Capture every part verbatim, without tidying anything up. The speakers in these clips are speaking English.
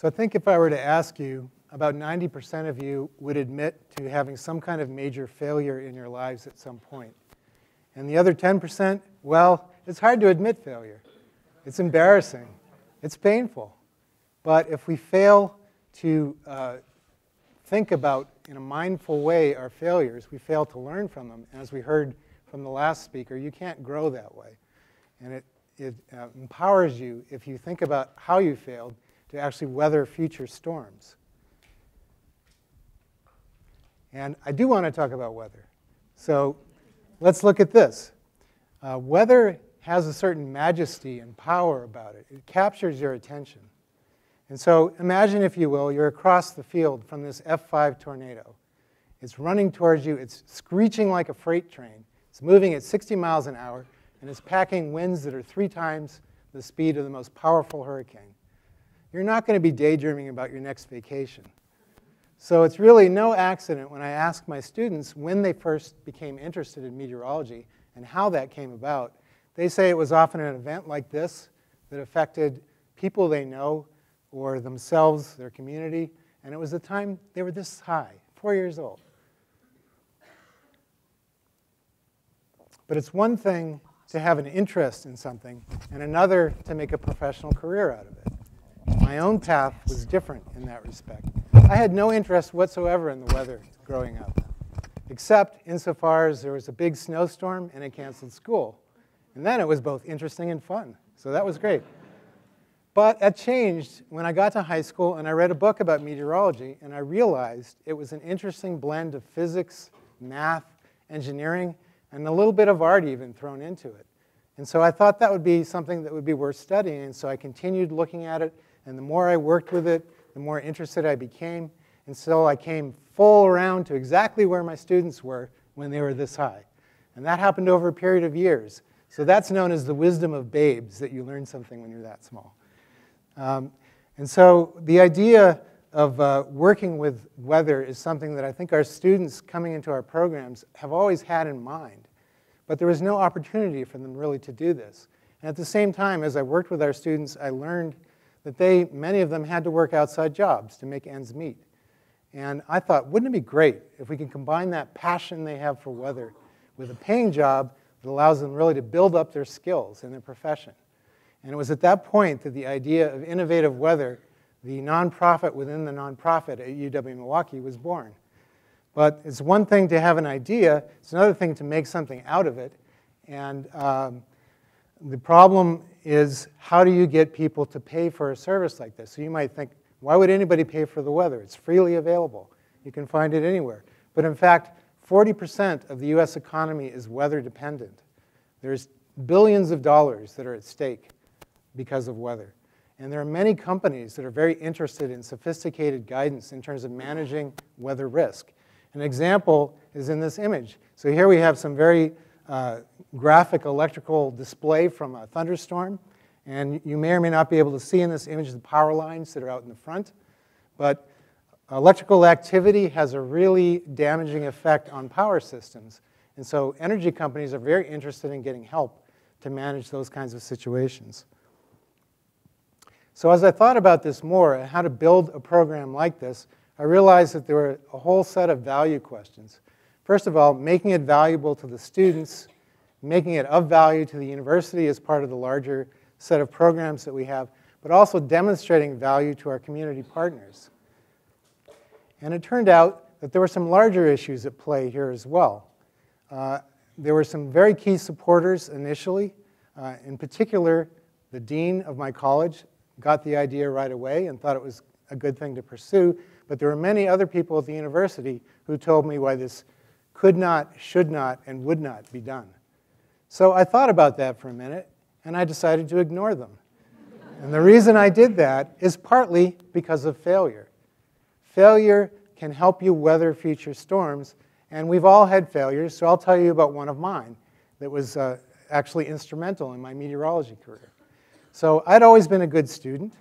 So I think if I were to ask you, about ninety percent of you would admit to having some kind of major failure in your lives at some point. And the other ten percent, well, it's hard to admit failure. It's embarrassing. It's painful. But if we fail to uh, think about, in a mindful way, our failures, we fail to learn from them. And as we heard from the last speaker, you can't grow that way. And it, it uh, empowers you, if you think about how you failed, to actually weather future storms. And I do want to talk about weather. So let's look at this. Uh, weather has a certain majesty and power about it. It captures your attention. And so imagine, if you will, you're across the field from this F five tornado. It's running towards you. It's screeching like a freight train. It's moving at sixty miles an hour, and it's packing winds that are three times the speed of the most powerful hurricane. You're not going to be daydreaming about your next vacation. So it's really no accident when I ask my students when they first became interested in meteorology and how that came about. They say it was often an event like this that affected people they know or themselves, their community, and it was the time they were this high, four years old. But it's one thing to have an interest in something and another to make a professional career out of it. My own path was different in that respect. I had no interest whatsoever in the weather growing up, except insofar as there was a big snowstorm and it canceled school. And then it was both interesting and fun, so that was great. But that changed when I got to high school and I read a book about meteorology, and I realized it was an interesting blend of physics, math, engineering, and a little bit of art even thrown into it. And so I thought that would be something that would be worth studying, and so I continued looking at it. And the more I worked with it, the more interested I became. And so I came full around to exactly where my students were when they were this high. And that happened over a period of years. So that's known as the wisdom of babes, that you learn something when you're that small. Um, and so the idea of uh, working with weather is something that I think our students coming into our programs have always had in mind. But there was no opportunity for them really to do this. And at the same time, as I worked with our students, I learned that they, many of them, had to work outside jobs to make ends meet. And I thought, wouldn't it be great if we could combine that passion they have for weather with a paying job that allows them really to build up their skills in their profession? And it was at that point that the idea of Innovative Weather, the nonprofit within the nonprofit at U W-Milwaukee, was born. But it's one thing to have an idea. It's another thing to make something out of it. And um, the problem is, how do you get people to pay for a service like this? So you might think, why would anybody pay for the weather? It's freely available. You can find it anywhere. But in fact, forty percent of the U S economy is weather dependent. There's billions of dollars that are at stake because of weather. And there are many companies that are very interested in sophisticated guidance in terms of managing weather risk. An example is in this image. So here we have some very Uh, graphic electrical display from a thunderstorm. And you may or may not be able to see in this image the power lines that are out in the front. But electrical activity has a really damaging effect on power systems. And so energy companies are very interested in getting help to manage those kinds of situations. So as I thought about this more and how to build a program like this, I realized that there were a whole set of value questions. First of all, making it valuable to the students, making it of value to the university as part of the larger set of programs that we have, but also demonstrating value to our community partners. And it turned out that there were some larger issues at play here as well. Uh, there were some very key supporters initially. Uh, in particular, the dean of my college got the idea right away and thought it was a good thing to pursue, but there were many other people at the university who told me why this could not, should not, and would not be done. So I thought about that for a minute, and I decided to ignore them. And the reason I did that is partly because of failure. Failure can help you weather future storms, and we've all had failures, so I'll tell you about one of mine that was uh, actually instrumental in my meteorology career. So I'd always been a good student,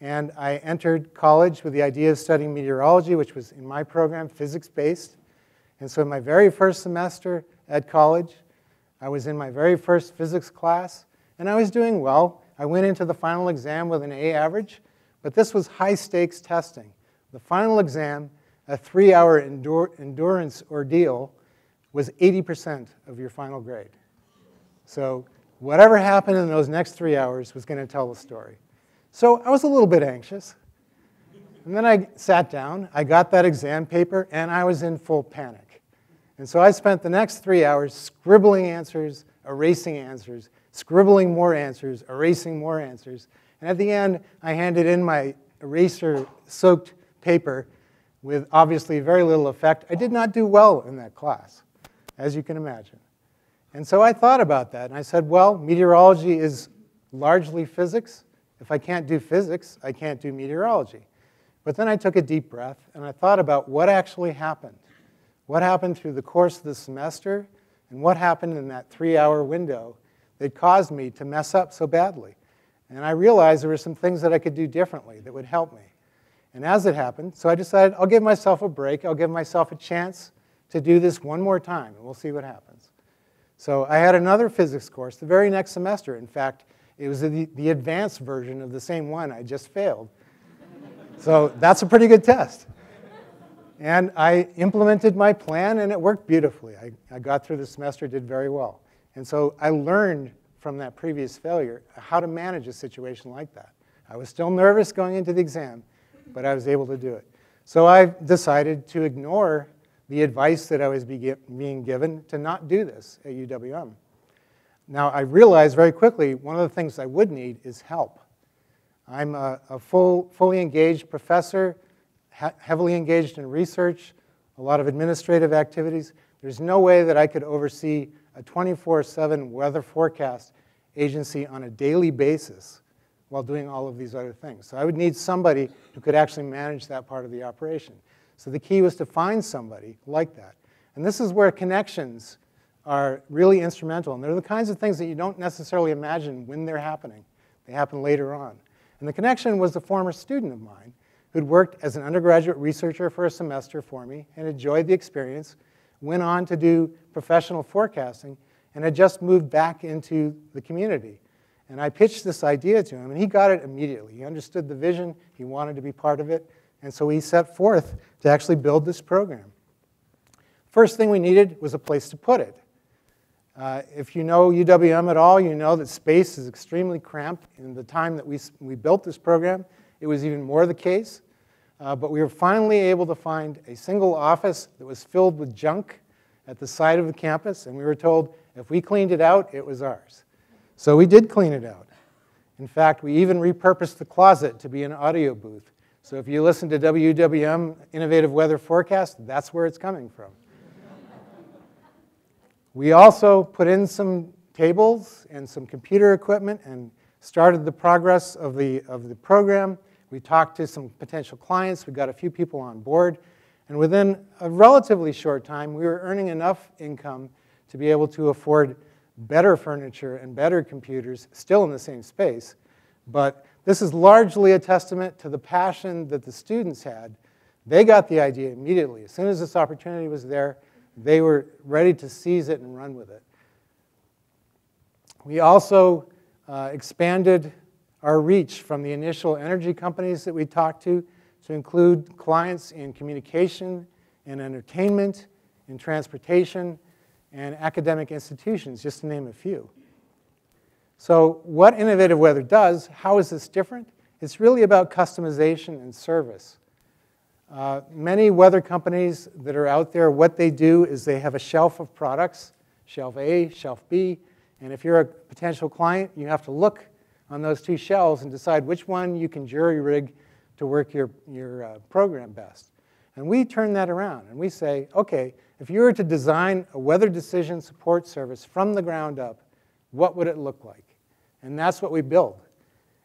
and I entered college with the idea of studying meteorology, which was, in my program, physics-based. And so in my very first semester at college, I was in my very first physics class, and I was doing well. I went into the final exam with an A average, But this was high-stakes testing. The final exam, a three-hour endurance ordeal, was eighty percent of your final grade. So whatever happened in those next three hours was going to tell the story. So I was a little bit anxious. And then I sat down, I got that exam paper, and I was in full panic. And so I spent the next three hours scribbling answers, erasing answers, scribbling more answers, erasing more answers. And at the end, I handed in my eraser-soaked paper with obviously very little effect. I did not do well in that class, as you can imagine. And so I thought about that, and I said, well, meteorology is largely physics. If I can't do physics, I can't do meteorology. But then I took a deep breath, and I thought about what actually happened. What happened through the course of the semester, and what happened in that three-hour window that caused me to mess up so badly. And I realized there were some things that I could do differently that would help me. And as it happened, so I decided I'll give myself a break. I'll give myself a chance to do this one more time, and we'll see what happens. So I had another physics course the very next semester. In fact, it was the, the advanced version of the same one I just failed. So that's a pretty good test. And I implemented my plan, and it worked beautifully. I, I got through the semester, did very well. And so I learned from that previous failure how to manage a situation like that. I was still nervous going into the exam, but I was able to do it. So I decided to ignore the advice that I was being given to not do this at U W M. Now, I realized very quickly one of the things I would need is help. I'm a, a full, fully engaged professor, heavily engaged in research, a lot of administrative activities. There's no way that I could oversee a twenty-four seven weather forecast agency on a daily basis while doing all of these other things. So I would need somebody who could actually manage that part of the operation. So the key was to find somebody like that. And this is where connections are really instrumental. And they're the kinds of things that you don't necessarily imagine when they're happening. They happen later on. And the connection was a former student of mine who'd worked as an undergraduate researcher for a semester for me and enjoyed the experience, went on to do professional forecasting, and had just moved back into the community. And I pitched this idea to him, and he got it immediately. He understood the vision. He wanted to be part of it. And so he set forth to actually build this program. First thing we needed was a place to put it. Uh, if you know U W M at all, you know that space is extremely cramped. In the time that we, we built this program, it was even more the case. Uh, but we were finally able to find a single office that was filled with junk at the side of the campus, and we were told if we cleaned it out, it was ours. So we did clean it out. In fact, we even repurposed the closet to be an audio booth. So if you listen to W W M Innovative Weather Forecast, that's where it's coming from. We also put in some tables and some computer equipment and started the progress of the, of the program. We talked to some potential clients. We got a few people on board. And within a relatively short time, we were earning enough income to be able to afford better furniture and better computers, still in the same space. But this is largely a testament to the passion that the students had. They got the idea immediately. As soon as this opportunity was there, they were ready to seize it and run with it. We also uh, expanded our reach from the initial energy companies that we talked to to include clients in communication and entertainment, in transportation, and academic institutions, just to name a few. So what Innovative Weather does, how is this different? It's really about customization and service. Uh, many weather companies that are out there, what they do is they have a shelf of products, shelf A, shelf B, and if you're a potential client, you have to look on those two shelves and decide which one you can jury rig to work your, your uh, program best. And we turn that around and we say, okay, if you were to design a weather decision support service from the ground up, what would it look like? And that's what we build.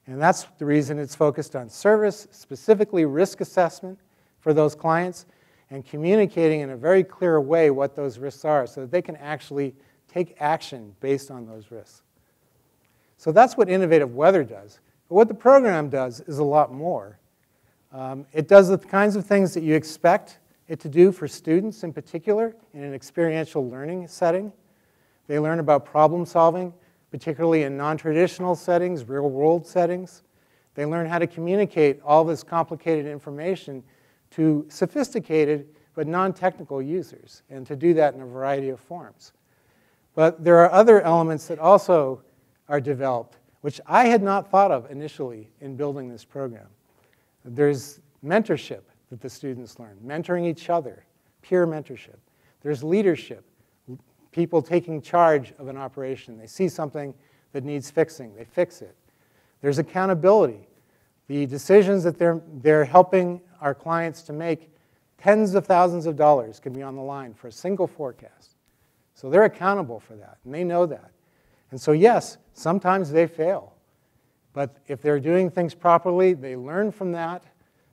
And that's the reason it's focused on service, specifically risk assessment for those clients, and communicating in a very clear way what those risks are so that they can actually take action based on those risks. So that's what Innovative Weather does. But what the program does is a lot more. Um, it does the kinds of things that you expect it to do for students in particular in an experiential learning setting. They learn about problem solving, particularly in non-traditional settings, real-world settings. They learn how to communicate all this complicated information to sophisticated but non-technical users, and to do that in a variety of forms. But there are other elements that also are developed, which I had not thought of initially in building this program. There's mentorship that the students learn, mentoring each other, peer mentorship. There's leadership, people taking charge of an operation. They see something that needs fixing, they fix it. There's accountability. The decisions that they're, they're helping our clients to make, tens of thousands of dollars can be on the line for a single forecast. So they're accountable for that, and they know that. And so yes, sometimes they fail. But if they're doing things properly, they learn from that.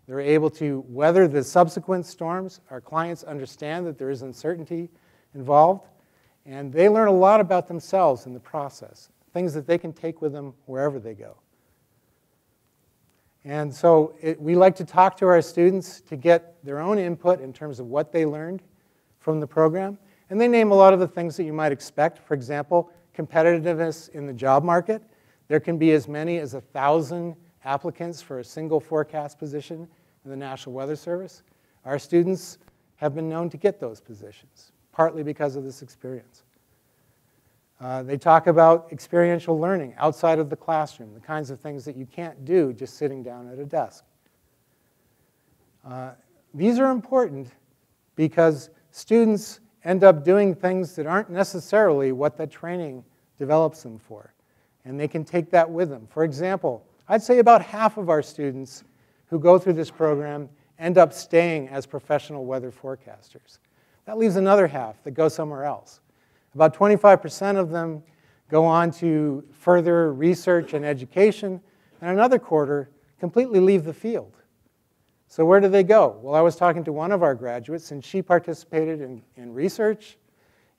They're able to weather the subsequent storms. Our clients understand that there is uncertainty involved. And they learn a lot about themselves in the process, things that they can take with them wherever they go. And so it, we like to talk to our students to get their own input in terms of what they learned from the program. And they name a lot of the things that you might expect. For example, competitiveness in the job market. There can be as many as one thousand applicants for a single forecast position in the National Weather Service. Our students have been known to get those positions, partly because of this experience. Uh, they talk about experiential learning outside of the classroom, the kinds of things that you can't do just sitting down at a desk. Uh, these are important because students end up doing things that aren't necessarily what the training develops them for, and they can take that with them. For example, I'd say about half of our students who go through this program end up staying as professional weather forecasters. That leaves another half that go somewhere else. About twenty-five percent of them go on to further research and education, and another quarter completely leave the field. So where do they go? Well, I was talking to one of our graduates, and she participated in, in research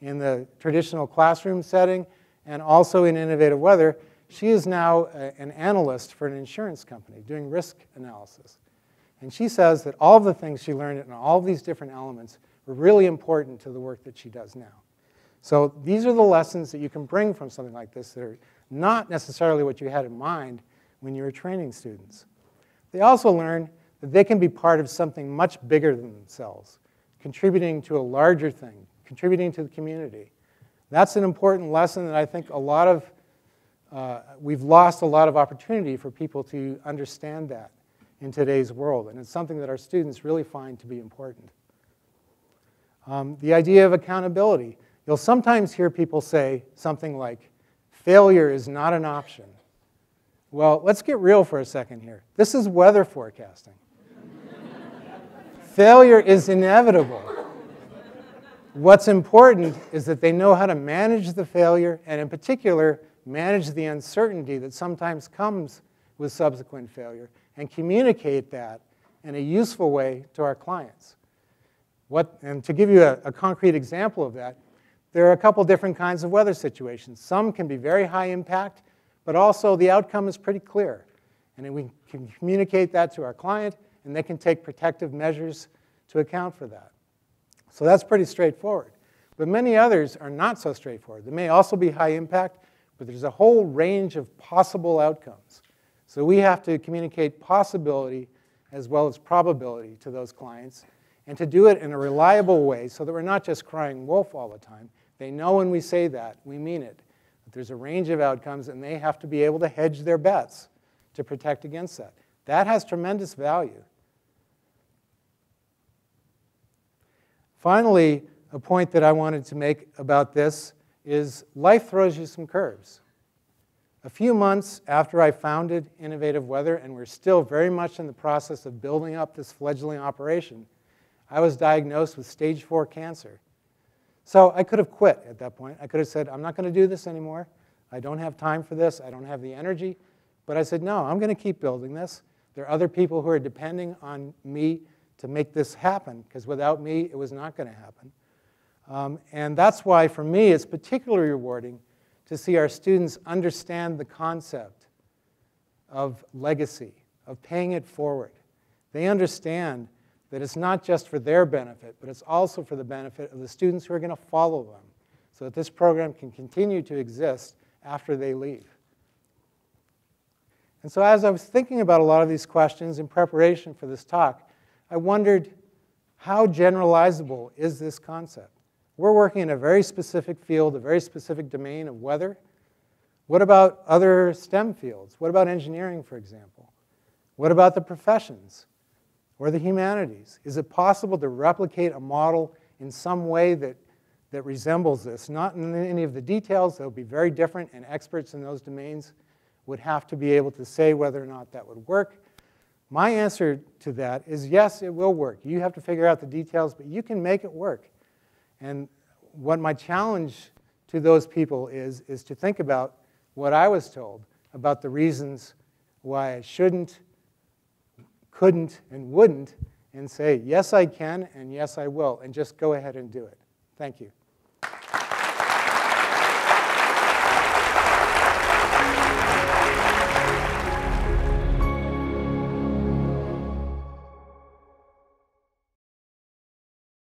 in the traditional classroom setting and also in Innovative Weather. She is now a, an analyst for an insurance company doing risk analysis. And she says that all of the things she learned and all of these different elements were really important to the work that she does now. So these are the lessons that you can bring from something like this that are not necessarily what you had in mind when you were training students. They also learn that they can be part of something much bigger than themselves, contributing to a larger thing, contributing to the community. That's an important lesson that I think a lot of, uh, we've lost a lot of opportunity for people to understand that in today's world. And it's something that our students really find to be important. Um, the idea of accountability. You'll sometimes hear people say something like, failure is not an option. Well, let's get real for a second here. This is weather forecasting. Failure is inevitable. What's important is that they know how to manage the failure, and in particular, manage the uncertainty that sometimes comes with subsequent failure, and communicate that in a useful way to our clients. What, and to give you a, a concrete example of that, there are a couple different kinds of weather situations. Some can be very high impact, but also the outcome is pretty clear. And we can communicate that to our client, and they can take protective measures to account for that. So that's pretty straightforward. But many others are not so straightforward. They may also be high impact, but there's a whole range of possible outcomes. So we have to communicate possibility as well as probability to those clients, and to do it in a reliable way so that we're not just crying wolf all the time. They know when we say that, we mean it. But there's a range of outcomes, and they have to be able to hedge their bets to protect against that. That has tremendous value. Finally, a point that I wanted to make about this is life throws you some curves. A few months after I founded Innovative Weather, and we're still very much in the process of building up this fledgling operation, I was diagnosed with stage four cancer. So I could have quit at that point. I could have said, I'm not going to do this anymore. I don't have time for this. I don't have the energy. But I said, no, I'm going to keep building this. There are other people who are depending on me to make this happen, because without me, it was not going to happen. Um, and that's why, for me, it's particularly rewarding to see our students understand the concept of legacy, of paying it forward. They understand that it's not just for their benefit, but it's also for the benefit of the students who are going to follow them, so that this program can continue to exist after they leave. And so as I was thinking about a lot of these questions in preparation for this talk, I wondered, how generalizable is this concept? We're working in a very specific field, a very specific domain of weather. What about other STEM fields? What about engineering, for example? What about the professions or the humanities? Is it possible to replicate a model in some way that, that resembles this? Not in any of the details. They'll be very different, and experts in those domains would have to be able to say whether or not that would work. My answer to that is yes, it will work. You have to figure out the details, but you can make it work. And what my challenge to those people is, is to think about what I was told about the reasons why I shouldn't, couldn't, and wouldn't, and say, yes, I can, and yes, I will, and just go ahead and do it. Thank you.